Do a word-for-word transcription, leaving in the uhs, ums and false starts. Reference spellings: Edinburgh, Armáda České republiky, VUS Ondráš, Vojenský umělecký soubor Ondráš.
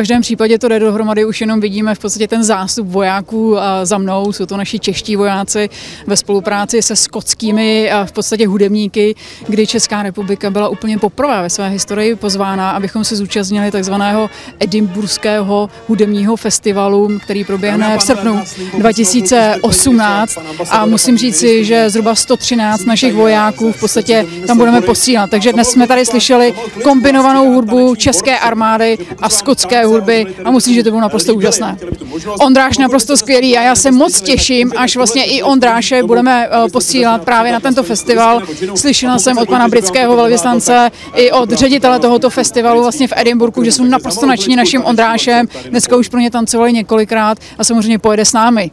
každém případě to jde dohromady, už jenom vidíme v podstatě ten zástup vojáků za mnou, jsou to naši čeští vojáci ve spolupráci se skotskými v podstatě hudebníky, kdy Česká republika byla úplně poprvé ve své historii pozvána, abychom se zúčastnili takzvaného edinburghského hudebního festivalu, který proběhne v srpnu dva tisíce osmnáct, a musím říci, že zhruba sto třináct našich vojáků v podstatě tam budeme posílat. Takže dnes jsme tady slyšeli kombinovanou hudbu české armády a skotské hudby a musím, že to bylo naprosto úžasné. Ondráš naprosto skvělý a já se moc těším, až vlastně i Ondráše budeme posílat právě na tento festival. Slyšela jsem od pana britského velvyslance i od ředitele tohoto festivalu vlastně v Edinburghu, že jsou naprosto nadšení naším Ondrášem. Dneska už pro ně tancovali několikrát a samozřejmě pojede s námi.